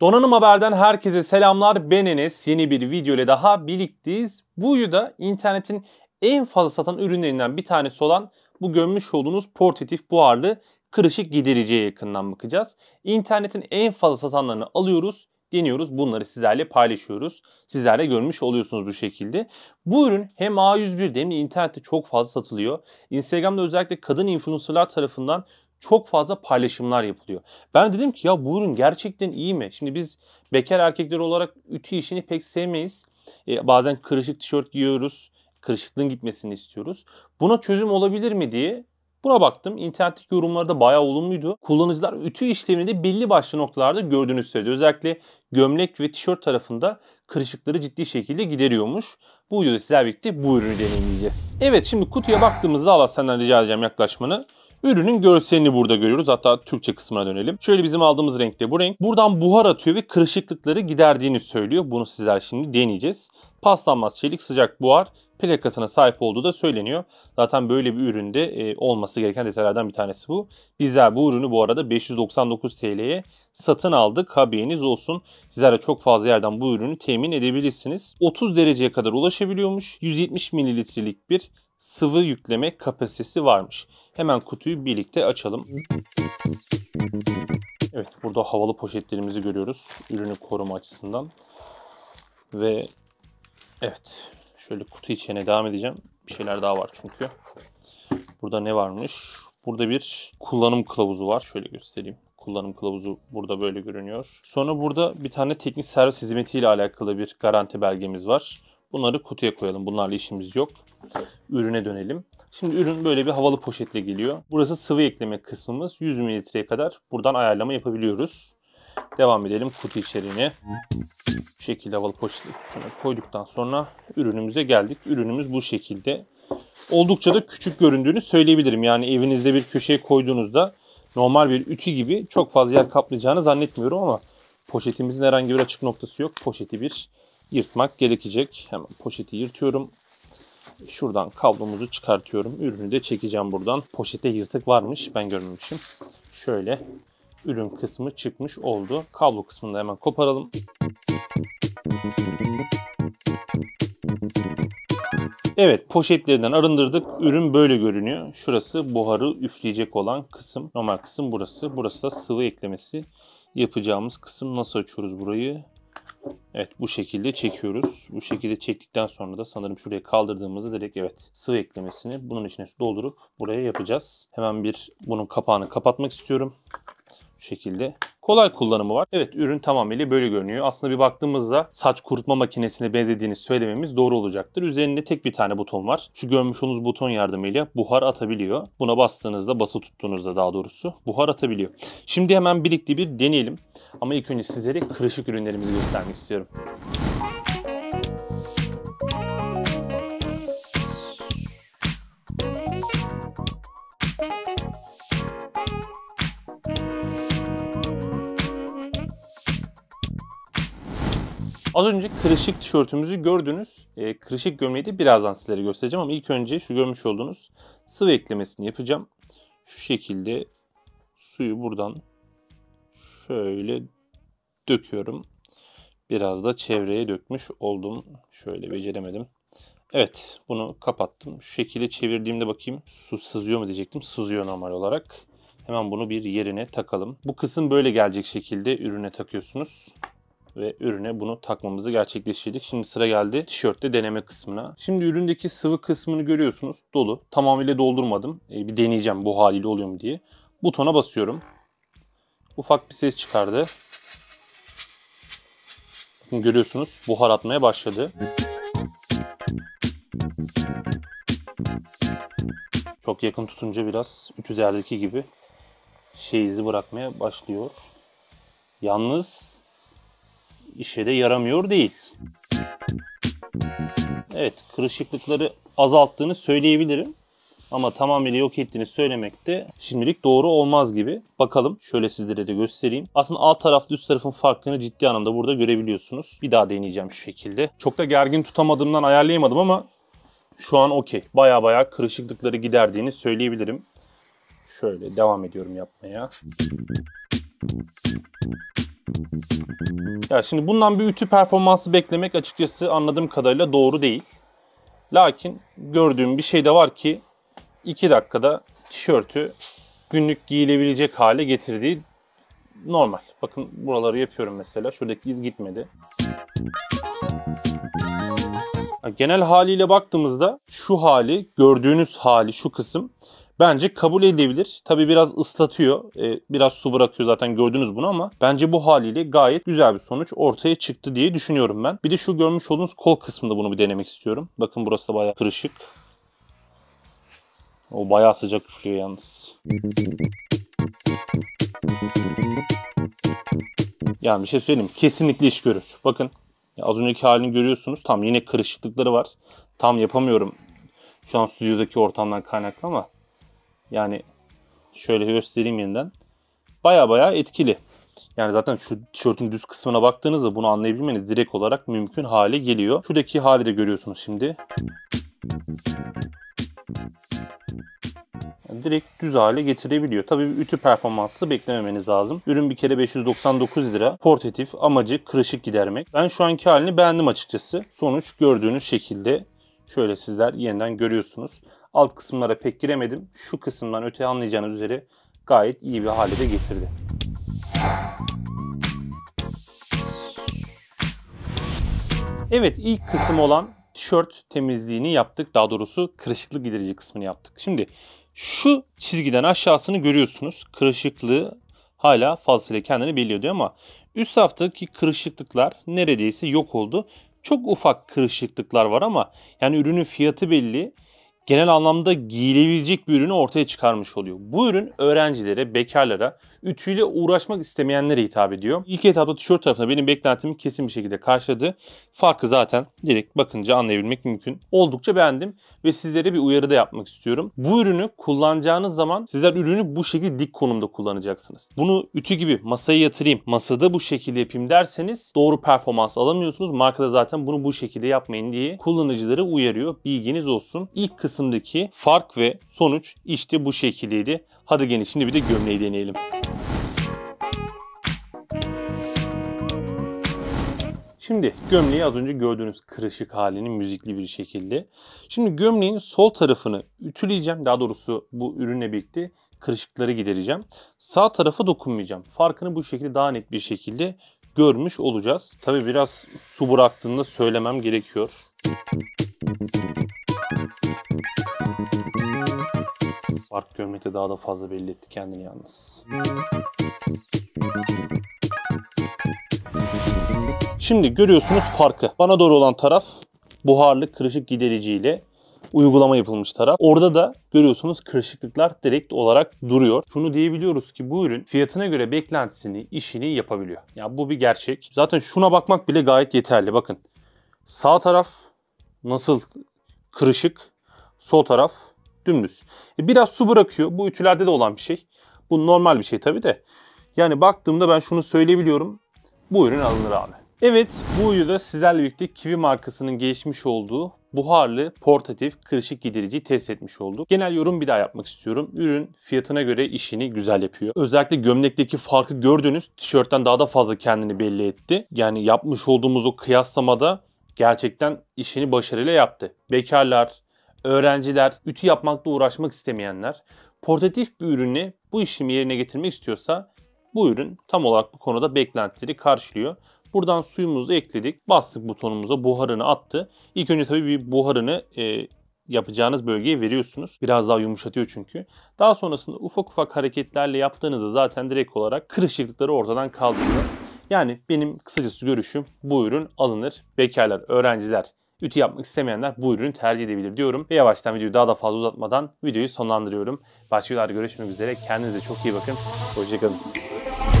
Donanım Haber'den herkese selamlar. Ben Enes. Yeni bir video ile daha birlikteyiz. Bu videoda internetin en fazla satan ürünlerinden bir tanesi olan bu görmüş olduğunuz portatif buharlı kırışık gidericiye yakından bakacağız. İnternetin en fazla satanlarını alıyoruz, deniyoruz. Bunları sizlerle paylaşıyoruz. Sizler de görmüş oluyorsunuz bu şekilde. Bu ürün hem A101'de hem de internette çok fazla satılıyor. Instagram'da özellikle kadın influencerlar tarafından çok fazla paylaşımlar yapılıyor. Ben dedim ki ya bu ürün gerçekten iyi mi? Şimdi biz bekar erkekler olarak ütü işini pek sevmeyiz. Bazen kırışık tişört giyiyoruz. Kırışıklığın gitmesini istiyoruz. Buna çözüm olabilir mi diye buna baktım. İnternetteki yorumları da bayağı olumluydu. Kullanıcılar ütü işlemini de belli başlı noktalarda gördüğünü söyledi. Özellikle gömlek ve tişört tarafında kırışıkları ciddi şekilde gideriyormuş. Bu videoda sizlerle birlikte bu ürünü deneyimleyeceğiz. Evet, şimdi kutuya baktığımızda Allah senden rica edeceğim yaklaşmanı. Ürünün görselini burada görüyoruz. Hatta Türkçe kısmına dönelim. Şöyle bizim aldığımız renkte bu renk. Buradan buhar atıyor ve kırışıklıkları giderdiğini söylüyor. Bunu sizler şimdi deneyeceğiz. Paslanmaz çelik, sıcak buhar plakasına sahip olduğu da söyleniyor. Zaten böyle bir üründe olması gereken detaylardan bir tanesi bu. Bizler bu ürünü bu arada 599 TL'ye satın aldık. Haberiniz olsun. Sizler de çok fazla yerden bu ürünü temin edebilirsiniz. 30 dereceye kadar ulaşabiliyormuş. 170 mililitrelik bir sıvı yükleme kapasitesi varmış. Hemen kutuyu birlikte açalım. Evet, burada havalı poşetlerimizi görüyoruz. Ürünü koruma açısından. Ve evet, şöyle kutu içine devam edeceğim. Bir şeyler daha var çünkü. Burada ne varmış? Burada bir kullanım kılavuzu var. Şöyle göstereyim. Kullanım kılavuzu burada böyle görünüyor. Sonra burada bir tane teknik servis hizmetiyle alakalı bir garanti belgemiz var. Bunları kutuya koyalım. Bunlarla işimiz yok. Ürüne dönelim. Şimdi ürün böyle bir havalı poşetle geliyor. Burası sıvı ekleme kısmımız. 100 mililitreye kadar buradan ayarlama yapabiliyoruz. Devam edelim kutu içeriğine. Bu şekilde havalı poşetle koyduktan sonra ürünümüze geldik. Ürünümüz bu şekilde. Oldukça da küçük göründüğünü söyleyebilirim. Yani evinizde bir köşeye koyduğunuzda normal bir ütü gibi çok fazla yer kaplayacağını zannetmiyorum ama poşetimizin herhangi bir açık noktası yok. Poşeti bir yırtmak gerekecek. Hemen poşeti yırtıyorum. Şuradan kablomuzu çıkartıyorum. Ürünü de çekeceğim buradan. Poşete yırtık varmış. Ben görmemişim. Şöyle ürün kısmı çıkmış oldu. Kablo kısmını da hemen koparalım. Evet, poşetlerinden arındırdık. Ürün böyle görünüyor. Şurası buharı üfleyecek olan kısım. Normal kısım burası. Burası da sıvı eklemesi yapacağımız kısım. Nasıl açıyoruz burayı? Evet, bu şekilde çekiyoruz. Bu şekilde çektikten sonra da sanırım şuraya kaldırdığımızda direkt evet sıvı eklemesini bunun içine doldurup buraya yapacağız. Hemen bir bunun kapağını kapatmak istiyorum. Bu şekilde. Kolay kullanımı var. Evet, ürün tamamıyla böyle görünüyor. Aslında bir baktığımızda saç kurutma makinesine benzediğini söylememiz doğru olacaktır. Üzerinde tek bir tane buton var. Şu görmüş olduğunuz buton yardımıyla buhar atabiliyor. Buna bastığınızda, bası tuttuğunuzda daha doğrusu buhar atabiliyor. Şimdi hemen birlikte bir deneyelim. Ama ilk önce sizlere kırışık ürünlerimizi göstermek istiyorum. Az önce kırışık tişörtümüzü gördünüz. Kırışık gömleği de birazdan sizlere göstereceğim ama ilk önce şu görmüş olduğunuz sıvı eklemesini yapacağım. Şu şekilde suyu buradan şöyle döküyorum. Biraz da çevreye dökmüş oldum. Şöyle beceremedim. Evet, bunu kapattım. Şu şekilde çevirdiğimde bakayım su sızıyor mu diyecektim. Sızıyor normal olarak. Hemen bunu bir yerine takalım. Bu kısım böyle gelecek şekilde ürüne takıyorsunuz. Ve ürüne bunu takmamızı gerçekleştirdik. Şimdi sıra geldi tişörtte deneme kısmına. Şimdi üründeki sıvı kısmını görüyorsunuz. Dolu. Tamamıyla doldurmadım. Bir deneyeceğim bu haliyle oluyor mu diye. Butona basıyorum. Ufak bir ses çıkardı. Bakın görüyorsunuz buhar atmaya başladı. Çok yakın tutunca biraz ütülerdeki gibi şey izi bırakmaya başlıyor. Yalnız işe de yaramıyor değil. Evet, kırışıklıkları azalttığını söyleyebilirim. Ama tamamıyla yok ettiğini söylemek de şimdilik doğru olmaz gibi. Bakalım şöyle sizlere de göstereyim. Aslında alt tarafla üst tarafın farkını ciddi anlamda burada görebiliyorsunuz. Bir daha deneyeceğim şu şekilde. Çok da gergin tutamadığımdan ayarlayamadım ama şu an okey. Baya baya kırışıklıkları giderdiğini söyleyebilirim. Şöyle devam ediyorum yapmaya. Ya şimdi bundan bir ütü performansı beklemek açıkçası anladığım kadarıyla doğru değil. Lakin gördüğüm bir şey de var ki 2 dakikada tişörtü günlük giyilebilecek hale getirdiği normal. Bakın buraları yapıyorum mesela. Şuradaki iz gitmedi. Genel haliyle baktığımızda şu hali, gördüğünüz hali, şu kısım bence kabul edilebilir. Tabii biraz ıslatıyor, biraz su bırakıyor, zaten gördünüz bunu, ama bence bu haliyle gayet güzel bir sonuç ortaya çıktı diye düşünüyorum ben. Bir de şu görmüş olduğunuz kol kısmında bunu bir denemek istiyorum. Bakın burası da bayağı kırışık. O bayağı sıcak üflüyor yalnız. Yani bir şey söyleyeyim, kesinlikle iş görür. Bakın az önceki halini görüyorsunuz. Tam yine kırışıklıkları var. Tam yapamıyorum şu an stüdyodaki ortamdan kaynaklı ama yani şöyle göstereyim yeniden. Baya baya etkili. Yani zaten şu tişörtün düz kısmına baktığınızda bunu anlayabilmeniz direkt olarak mümkün hale geliyor. Şuradaki hali de görüyorsunuz şimdi. Direkt düz hale getirebiliyor. Tabii ütü performansı beklememeniz lazım. Ürün bir kere 599 lira. Portatif, amacı kırışık gidermek. Ben şu anki halini beğendim açıkçası. Sonuç gördüğünüz şekilde. Şöyle sizler yeniden görüyorsunuz. Alt kısımlara pek giremedim. Şu kısımdan öte anlayacağınız üzere gayet iyi bir hale de getirdi. Evet, ilk kısım olan tişört temizliğini yaptık. Daha doğrusu kırışıklık giderici kısmını yaptık. Şimdi şu çizgiden aşağısını görüyorsunuz. Kırışıklığı hala fazlasıyla kendini belirliyordu ama üst taraftaki kırışıklıklar neredeyse yok oldu. Çok ufak kırışıklıklar var ama yani ürünün fiyatı belli. Genel anlamda giyilebilecek bir ürünü ortaya çıkarmış oluyor. Bu ürün öğrencilere, bekarlara, ütüyle uğraşmak istemeyenlere hitap ediyor. İlk etapta tişört tarafında benim beklentimi kesin bir şekilde karşıladı. Farkı zaten direkt bakınca anlayabilmek mümkün. Oldukça beğendim ve sizlere bir uyarı da yapmak istiyorum. Bu ürünü kullanacağınız zaman sizler ürünü bu şekilde dik konumda kullanacaksınız. Bunu ütü gibi masaya yatırayım, masada bu şekilde yapayım derseniz doğru performans alamıyorsunuz. Markada zaten bunu bu şekilde yapmayın diye kullanıcıları uyarıyor. Bilginiz olsun. İlk kısımdaki fark ve sonuç işte bu şekildeydi. Hadi gelin şimdi bir de gömleği deneyelim. Şimdi gömleği az önce gördüğünüz kırışık halini müzikli bir şekilde. Şimdi gömleğin sol tarafını ütüleyeceğim. Daha doğrusu bu ürünle birlikte kırışıkları gidereceğim. Sağ tarafa dokunmayacağım. Farkını bu şekilde daha net bir şekilde görmüş olacağız. Tabii biraz su bıraktığını da söylemem gerekiyor. Fark görmekte daha da fazla belli etti kendini yalnız. Şimdi görüyorsunuz farkı. Bana doğru olan taraf buharlı kırışık gidericiyle uygulama yapılmış taraf. Orada da görüyorsunuz kırışıklıklar direkt olarak duruyor. Şunu diyebiliyoruz ki bu ürün fiyatına göre beklentisini, işini yapabiliyor. Ya bu bir gerçek. Zaten şuna bakmak bile gayet yeterli. Bakın sağ taraf nasıl kırışık, sol taraf dümdüz. Biraz su bırakıyor. Bu ütülerde de olan bir şey. Bu normal bir şey tabii de. Yani baktığımda ben şunu söyleyebiliyorum. Bu ürün alınır abi. Evet, bu videoda sizlerle birlikte Kiwi markasının gelişmiş olduğu buharlı portatif kırışık gidericiyi test etmiş olduk. Genel yorum bir daha yapmak istiyorum. Ürün fiyatına göre işini güzel yapıyor. Özellikle gömlekteki farkı gördüğünüz tişörtten daha da fazla kendini belli etti. Yani yapmış olduğumuz o kıyaslamada gerçekten işini başarıyla yaptı. Bekarlar, öğrenciler, ütü yapmakla uğraşmak istemeyenler portatif bir ürünü bu işimi yerine getirmek istiyorsa bu ürün tam olarak bu konuda beklentileri karşılıyor. Buradan suyumuzu ekledik. Bastık butonumuza, buharını attı. İlk önce tabii bir buharını yapacağınız bölgeye veriyorsunuz. Biraz daha yumuşatıyor çünkü. Daha sonrasında ufak ufak hareketlerle yaptığınızda zaten direkt olarak kırışıklıkları ortadan kaldırıyor. Yani benim kısacası görüşüm bu ürün alınır. Bekarlar, öğrenciler, ütü yapmak istemeyenler bu ürünü tercih edebilir diyorum. Ve yavaştan videoyu daha da fazla uzatmadan videoyu sonlandırıyorum. Başka videolarda görüşmek üzere. Kendinize çok iyi bakın. Hoşçakalın.